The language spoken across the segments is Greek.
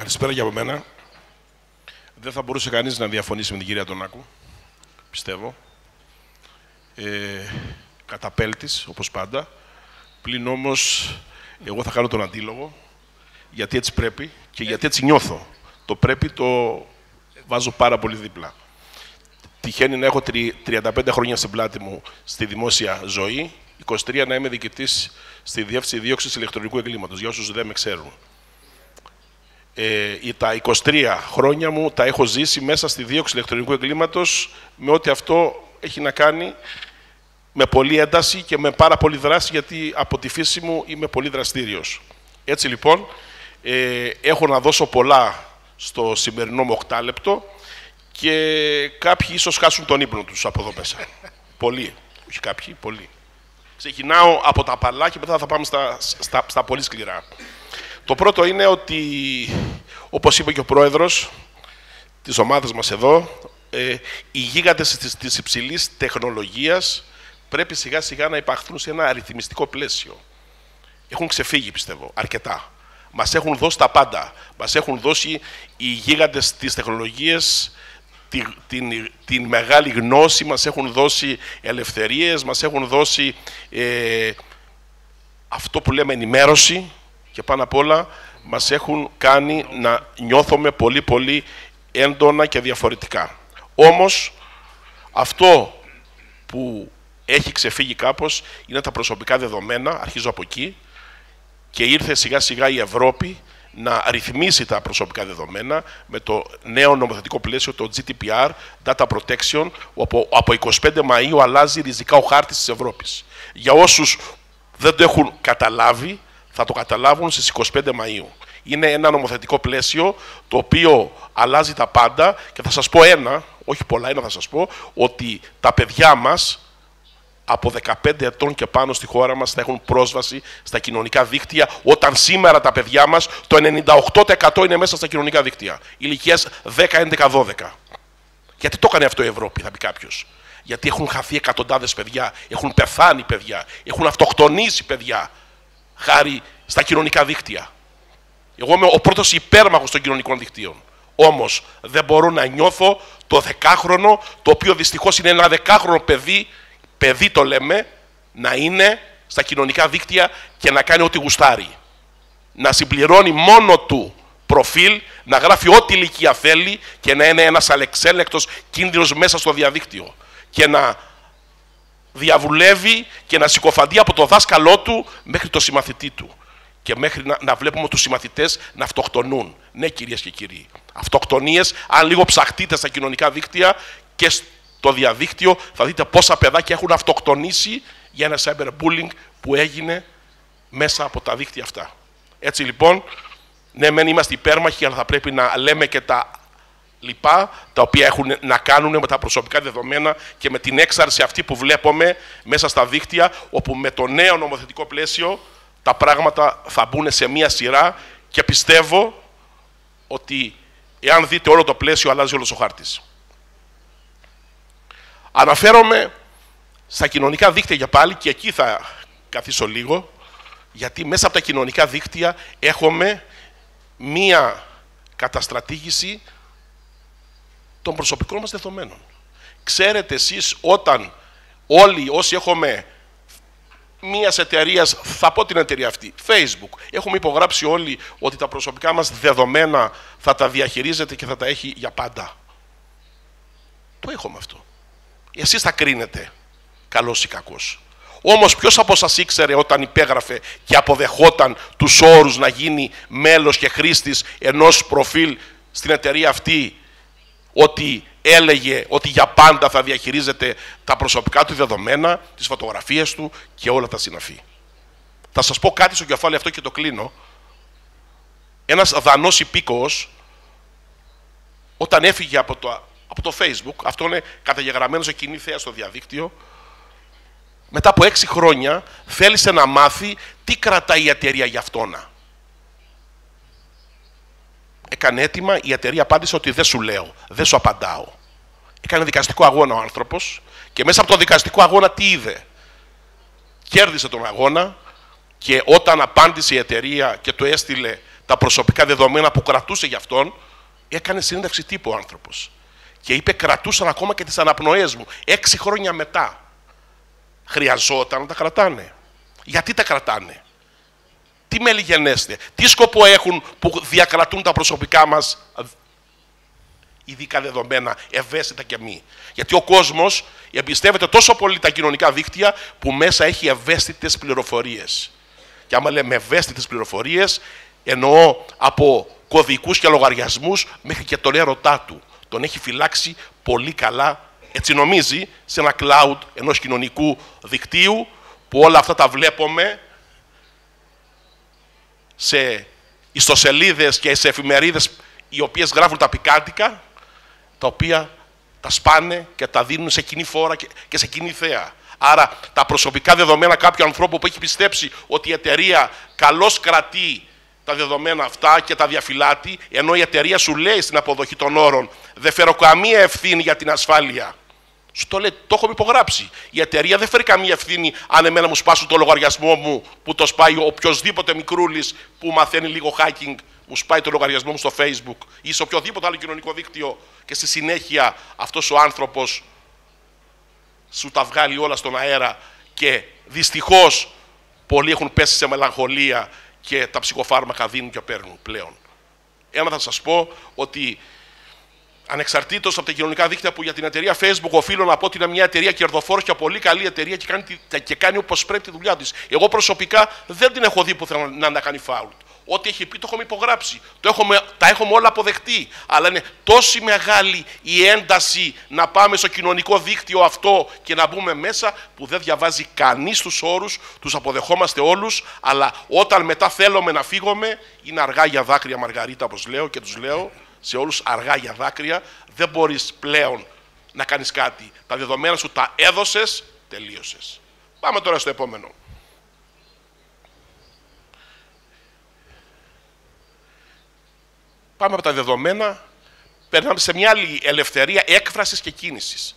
Καλησπέρα και από μένα. Δεν θα μπορούσε κανείς να διαφωνήσει με την κυρία Τονάκου, πιστεύω. Καταπέλτης, όπως πάντα. Πλην όμως, εγώ θα κάνω τον αντίλογο, γιατί έτσι πρέπει και γιατί έτσι νιώθω. Το πρέπει το βάζω πάρα πολύ δίπλα. Τυχαίνει να έχω 35 χρόνια στην πλάτη μου στη δημόσια ζωή, 23 να είμαι διοικητής στη Διεύθυνση Δίωξης Ηλεκτρονικού Εγκλήματος, για όσους δεν με ξέρουν. Τα 23 χρόνια μου τα έχω ζήσει μέσα στη δίωξη ηλεκτρονικού εγκλήματος, με ό,τι αυτό έχει να κάνει με πολλή ένταση και με πάρα πολλή δράση, γιατί από τη φύση μου είμαι πολύ δραστήριος. Έτσι λοιπόν, έχω να δώσω πολλά στο σημερινό μου 8 λεπτό και κάποιοι ίσως χάσουν τον ύπνο τους από εδώ μέσα. Πολλοί, όχι κάποιοι, πολλοί. Ξεκινάω από τα παλά και μετά θα πάμε στα πολύ σκληρά. Το πρώτο είναι ότι, όπως είπε και ο πρόεδρος της ομάδας μας εδώ, οι γίγαντες της υψηλής τεχνολογίας πρέπει σιγά σιγά να υπαχθούν σε ένα αριθμιστικό πλαίσιο. Έχουν ξεφύγει, πιστεύω, αρκετά. Μας έχουν δώσει τα πάντα. Μας έχουν δώσει οι γίγαντες της τεχνολογίας την μεγάλη γνώση, μας έχουν δώσει ελευθερίες, μας έχουν δώσει αυτό που λέμε ενημέρωση, και πάνω απ' όλα μας έχουν κάνει να νιώθουμε πολύ πολύ έντονα και διαφορετικά. Όμως αυτό που έχει ξεφύγει κάπως είναι τα προσωπικά δεδομένα, αρχίζω από εκεί, και ήρθε σιγά σιγά η Ευρώπη να ρυθμίσει τα προσωπικά δεδομένα με το νέο νομοθετικό πλαίσιο, το GDPR, Data Protection, όπου από 25 Μαΐου αλλάζει ριζικά ο χάρτης της Ευρώπης. Για όσους δεν το έχουν καταλάβει, θα το καταλάβουν στις 25 Μαΐου. Είναι ένα νομοθετικό πλαίσιο το οποίο αλλάζει τα πάντα και θα σας πω ένα, όχι πολλά, ένα θα σας πω, ότι τα παιδιά μας από 15 ετών και πάνω στη χώρα μας θα έχουν πρόσβαση στα κοινωνικά δίκτυα, όταν σήμερα τα παιδιά μας το 98% είναι μέσα στα κοινωνικά δίκτυα, ηλικίας 10, 11, 12. Γιατί το έκανε αυτό η Ευρώπη, θα πει κάποιος. Γιατί έχουν χαθεί εκατοντάδες παιδιά, έχουν πεθάνει παιδιά, έχουν αυτοκτονήσει παιδιά, χάρη στα κοινωνικά δίκτυα. Εγώ είμαι ο πρώτος υπέρμαχος των κοινωνικών δικτύων. Όμως δεν μπορώ να νιώθω το 10χρονο, το οποίο δυστυχώς είναι ένα 10χρονο παιδί το λέμε, να είναι στα κοινωνικά δίκτυα και να κάνει ό,τι γουστάρει. Να συμπληρώνει μόνο του προφίλ, να γράφει ό,τι ηλικία θέλει και να είναι ένας αλεξέλεκτος κίνδυνος μέσα στο διαδίκτυο. Και να διαβουλεύει και να συκοφαντεί από το δάσκαλό του μέχρι το συμμαθητή του. Και μέχρι να βλέπουμε τους συμμαθητές να αυτοκτονούν. Ναι, κυρίες και κύριοι. Αυτοκτονίες, αν λίγο ψαχτείτε στα κοινωνικά δίκτυα και στο διαδίκτυο, θα δείτε πόσα παιδάκια έχουν αυτοκτονήσει για ένα cyberbullying που έγινε μέσα από τα δίκτυα αυτά. Έτσι λοιπόν, ναι, μεν είμαστε υπέρμαχοι, αλλά θα πρέπει να λέμε και τα λοιπά, τα οποία έχουν να κάνουν με τα προσωπικά δεδομένα και με την έξαρση αυτή που βλέπουμε μέσα στα δίκτυα, όπου με το νέο νομοθετικό πλαίσιο τα πράγματα θα μπουν σε μία σειρά και πιστεύω ότι εάν δείτε όλο το πλαίσιο αλλάζει όλος ο χάρτης. Αναφέρομαι στα κοινωνικά δίκτυα για πάλι και εκεί θα καθίσω λίγο, γιατί μέσα από τα κοινωνικά δίκτυα έχουμε μία καταστρατήγηση των προσωπικών μας δεδομένων. Ξέρετε εσείς, όταν όλοι όσοι έχουμε μιας εταιρείας, θα πω την εταιρεία αυτή, Facebook, έχουμε υπογράψει όλοι ότι τα προσωπικά μας δεδομένα θα τα διαχειρίζεται και θα τα έχει για πάντα. Το έχουμε αυτό. Εσείς θα κρίνετε, καλός ή κακός. Όμως ποιος από σας ήξερε όταν υπέγραφε και αποδεχόταν τους όρους να γίνει μέλος και χρήστης ενός προφίλ στην εταιρεία αυτή, ότι έλεγε ότι για πάντα θα διαχειρίζεται τα προσωπικά του δεδομένα, τις φωτογραφίες του και όλα τα συναφή. Θα σας πω κάτι στο κεφάλι αυτό και το κλείνω. Ένας Δανός υπήκοος, όταν έφυγε από το Facebook, αυτό είναι καταγεγραμμένο σε κοινή θέα στο διαδίκτυο, μετά από 6 χρόνια θέλησε να μάθει τι κρατάει η εταιρεία για αυτόνα. Έκανε αίτημα, η εταιρεία απάντησε ότι δεν σου λέω, δεν σου απαντάω. Έκανε δικαστικό αγώνα ο άνθρωπος και μέσα από τον δικαστικό αγώνα τι είδε. Κέρδισε τον αγώνα και όταν απάντησε η εταιρεία και του έστειλε τα προσωπικά δεδομένα που κρατούσε για αυτόν, έκανε συνέντευξη τύπου ο άνθρωπος. Και είπε, κρατούσαν ακόμα και τις αναπνοές μου. 6 χρόνια μετά. Χρειαζόταν να τα κρατάνε. Γιατί τα κρατάνε? Τι μέλη γενέστε? Τι σκοπό έχουν που διακρατούν τα προσωπικά μας ειδικά δεδομένα, ευαίσθητα και μη? Γιατί ο κόσμος εμπιστεύεται τόσο πολύ τα κοινωνικά δίκτυα που μέσα έχει ευαίσθητες πληροφορίες. Και άμα λέμε ευαίσθητες πληροφορίες, εννοώ από κωδικούς και λογαριασμούς μέχρι και τον έρωτά του. Τον έχει φυλάξει πολύ καλά, έτσι νομίζει, σε ένα cloud ενός κοινωνικού δικτύου που όλα αυτά τα βλέπουμε σε ιστοσελίδες και σε εφημερίδες οι οποίες γράφουν τα πικάντικα, τα οποία τα σπάνε και τα δίνουν σε κοινή φόρα και σε κοινή θέα. Άρα τα προσωπικά δεδομένα κάποιου ανθρώπου που έχει πιστέψει ότι η εταιρεία καλώς κρατεί τα δεδομένα αυτά και τα διαφυλάτει, ενώ η εταιρεία σου λέει στην αποδοχή των όρων «Δεν φέρω καμία ευθύνη για την ασφάλεια». Σου το λέει, το έχω υπογράψει. Η εταιρεία δεν φέρει καμία ευθύνη αν εμένα μου σπάσουν το λογαριασμό μου που το σπάει οποιοδήποτε μικρούλης που μαθαίνει λίγο hacking, μου σπάει το λογαριασμό μου στο Facebook ή σε οποιοδήποτε άλλο κοινωνικό δίκτυο και στη συνέχεια αυτός ο άνθρωπος σου τα βγάλει όλα στον αέρα και δυστυχώς πολλοί έχουν πέσει σε μελαγχολία και τα ψυχοφάρμακα δίνουν και παίρνουν πλέον. Ένα θα σας πω ότι ανεξαρτήτως από τα κοινωνικά δίκτυα που για την εταιρεία Facebook οφείλω να πω ότι είναι μια εταιρεία κερδοφόρος και πολύ καλή εταιρεία και κάνει όπως πρέπει τη δουλειά της. Εγώ προσωπικά δεν την έχω δει που θέλω να κάνει φάουλ. Ό,τι έχει πει το έχουμε υπογράψει, τα έχουμε όλα αποδεχτεί. Αλλά είναι τόση μεγάλη η ένταση να πάμε στο κοινωνικό δίκτυο αυτό και να μπούμε μέσα που δεν διαβάζει κανείς τους όρους, τους αποδεχόμαστε όλους, αλλά όταν μετά θέλουμε να φύγουμε, είναι αργά για δάκρυα, Μαργαρίτα, όπως λέω και τους λέω, σε όλους αργά για δάκρυα, δεν μπορείς πλέον να κάνεις κάτι. Τα δεδομένα σου τα έδωσες, τελείωσες. Πάμε τώρα στο επόμενο. Πάμε από τα δεδομένα, περνάμε σε μια άλλη ελευθερία έκφρασης και κίνησης.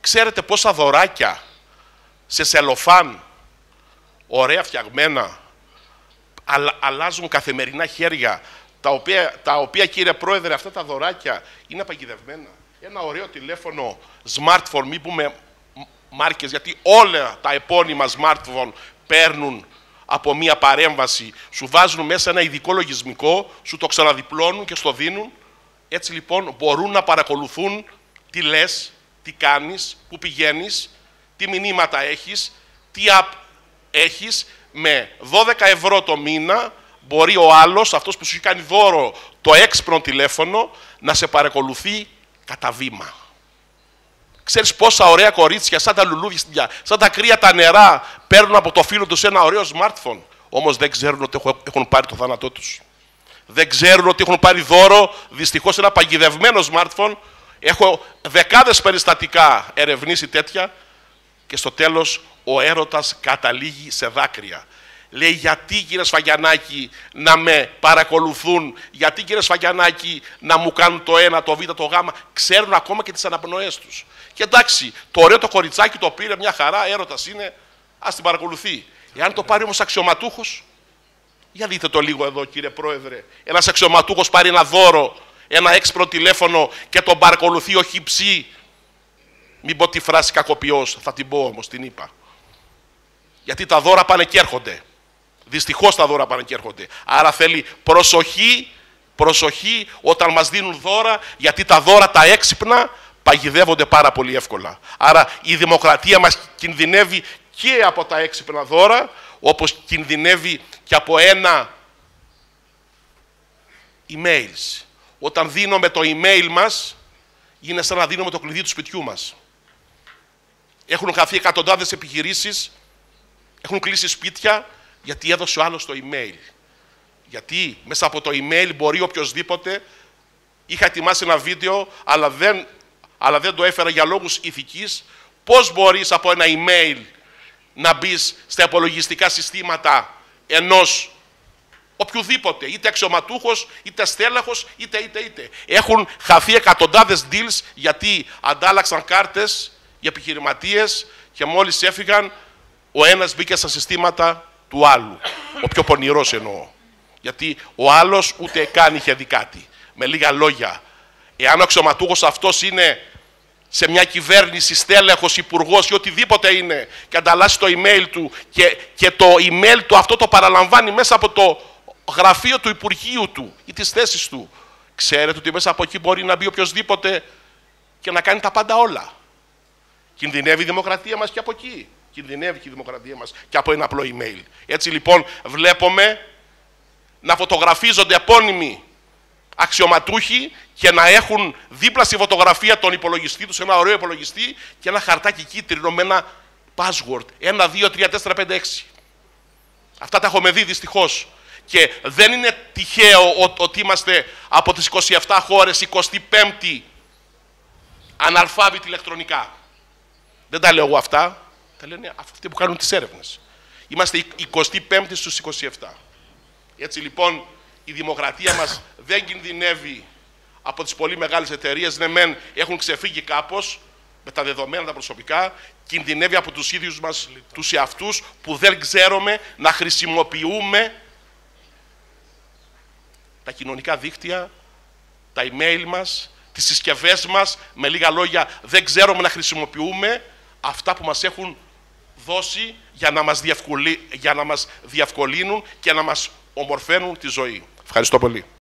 Ξέρετε πόσα δωράκια σε σελοφάν, ωραία φτιαγμένα, αλλάζουν καθημερινά χέρια, τα οποία, κύριε Πρόεδρε, αυτά τα δωράκια είναι παγιδευμένα. Ένα ωραίο τηλέφωνο, smartphone, μην πούμε μάρκες, γιατί όλα τα επώνυμα smartphone παίρνουν από μία παρέμβαση, σου βάζουν μέσα ένα ειδικό λογισμικό, σου το ξαναδιπλώνουν και στο δίνουν. Έτσι λοιπόν μπορούν να παρακολουθούν τι λες, τι κάνεις, που πηγαίνεις, τι μηνύματα έχεις, τι app έχεις. Με 12 ευρώ το μήνα μπορεί ο άλλος, αυτός που σου έχει κάνει δώρο το έξυπνο τηλέφωνο, να σε παρακολουθεί κατά βήμα. Ξέρεις πόσα ωραία κορίτσια, σαν τα λουλούδια, σαν τα κρύα τα νερά, παίρνουν από το φίλο τους ένα ωραίο smartphone. Όμως δεν ξέρουν ότι έχουν πάρει το θάνατό τους. Δεν ξέρουν ότι έχουν πάρει δώρο, δυστυχώς, ένα παγιδευμένο smartphone. Έχω δεκάδες περιστατικά ερευνήσει τέτοια και στο τέλος ο έρωτας καταλήγει σε δάκρυα. Λέει, γιατί κύριε Σφακιανάκη να με παρακολουθούν, γιατί κύριε Σφακιανάκη να μου κάνουν το ένα, το β, το γ. Ξέρουν ακόμα και τις αναπνοές τους. Και εντάξει, το ωραίο το κοριτσάκι το πήρε μια χαρά, έρωτας είναι, ας την παρακολουθεί. Εάν το πάρει όμως αξιωματούχος, για δείτε το λίγο εδώ κύριε Πρόεδρε, ένας αξιωματούχος πάρει ένα δώρο, ένα έξυπνο τηλέφωνο και τον παρακολουθεί ο χυψή. Μην πω τη φράση κακοποιός, θα την πω όμως, την είπα. Γιατί τα δώρα πάνε και έρχονται. Δυστυχώς τα δώρα πάνε και έρχονται. Άρα θέλει προσοχή, προσοχή όταν μας δίνουν δώρα, γιατί τα δώρα τα έξυπνα παγιδεύονται πάρα πολύ εύκολα. Άρα η δημοκρατία μας κινδυνεύει και από τα έξυπνα δώρα, όπως κινδυνεύει και από ένα email. Όταν δίνουμε το email μας, είναι σαν να δίνουμε το κλειδί του σπιτιού μας. Έχουν χαθεί εκατοντάδες επιχειρήσεις, έχουν κλείσει σπίτια, γιατί έδωσε ο άλλος το email. Γιατί μέσα από το email μπορεί οποιοδήποτε. Είχα ετοιμάσει ένα βίντεο, αλλά δεν το έφερα για λόγους ηθικής. Πώς μπορείς από ένα email να μπεις στα υπολογιστικά συστήματα ενός οποιουδήποτε, είτε αξιωματούχος, είτε στέλεχος, είτε. Έχουν χαθεί εκατοντάδες deals γιατί αντάλλαξαν κάρτες οι επιχειρηματίες και μόλις έφυγαν, ο ένας μπήκε στα συστήματα του άλλου. Ο πιο πονηρός εννοώ. γιατί ο άλλος ούτε καν είχε δει κάτι. Με λίγα λόγια, εάν ο αξιωματούχος αυτός είναι σε μια κυβέρνηση, στέλεχος, υπουργός ή οτιδήποτε είναι, και ανταλλάσσει το email του και το email του αυτό το παραλαμβάνει μέσα από το γραφείο του Υπουργείου του ή τις θέσεις του, ξέρετε ότι μέσα από εκεί μπορεί να μπει οποιοδήποτε και να κάνει τα πάντα όλα. Κινδυνεύει η δημοκρατία μας και από εκεί. Κινδυνεύει και η δημοκρατία μας και από ένα απλό email. Έτσι λοιπόν βλέπουμε να φωτογραφίζονται επώνυμοι αξιωματούχοι και να έχουν δίπλα στη φωτογραφία τον υπολογιστή τους, ένα ωραίο υπολογιστή και ένα χαρτάκι κίτρινο με ένα password. 1, 2, 3, 4, 5, 6. Αυτά τα έχουμε δει δυστυχώς. Και δεν είναι τυχαίο ότι είμαστε από τις 27 χώρες 25η αναλφάβητη ηλεκτρονικά. Δεν τα λέω εγώ αυτά. Τα λένε αυτοί που κάνουν τις έρευνες. Είμαστε 25η στους 27. Έτσι λοιπόν η δημοκρατία μας δεν κινδυνεύει από τις πολύ μεγάλες εταιρείες. Ναι μεν έχουν ξεφύγει κάπως με τα δεδομένα τα προσωπικά, κινδυνεύει από τους ίδιους μας τους εαυτούς που δεν ξέρουμε να χρησιμοποιούμε τα κοινωνικά δίκτυα, τα email μας, τις συσκευές μας, με λίγα λόγια δεν ξέρουμε να χρησιμοποιούμε αυτά που μας έχουν δώσει για να μας, διευκολύνουν και να μας ομορφαίνουν τη ζωή. Ευχαριστώ πολύ.